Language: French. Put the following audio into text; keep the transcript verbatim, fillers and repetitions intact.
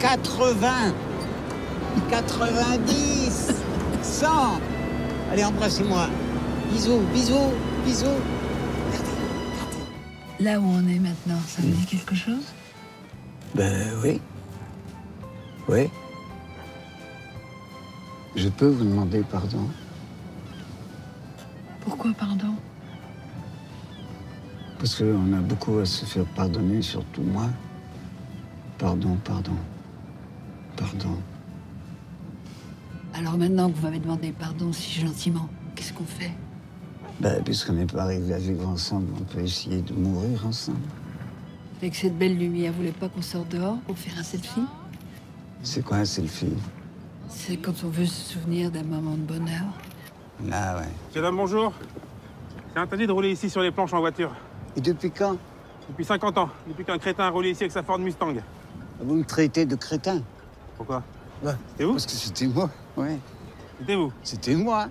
quatre-vingts, quatre-vingt-dix, cent. Allez, embrassez-moi. Bisous, bisous, bisous. Là où on est maintenant, ça me dit quelque chose? Ben oui. Oui. Je peux vous demander pardon? Pourquoi pardon? Parce qu'on a beaucoup à se faire pardonner, surtout moi. Pardon, pardon, pardon. Alors maintenant que vous m'avez demandé pardon si gentiment, qu'est-ce qu'on fait? Ben, puisqu'on n'est pas arrivé à vivre ensemble, on peut essayer de mourir ensemble. Avec cette belle lumière, vous voulez pas qu'on sorte dehors pour faire un selfie? C'est quoi un selfie? C'est quand on veut se souvenir d'un moment de bonheur. Ah ouais. Monsieur, dame, bonjour. C'est interdit de rouler ici sur les planches en voiture. Et depuis quand? Depuis cinquante ans. Depuis qu'un crétin a roulé ici avec sa Ford Mustang. Vous me traitez de crétin? Pourquoi? Bah, c'était vous? Parce que c'était moi, ouais. C'était vous? C'était moi.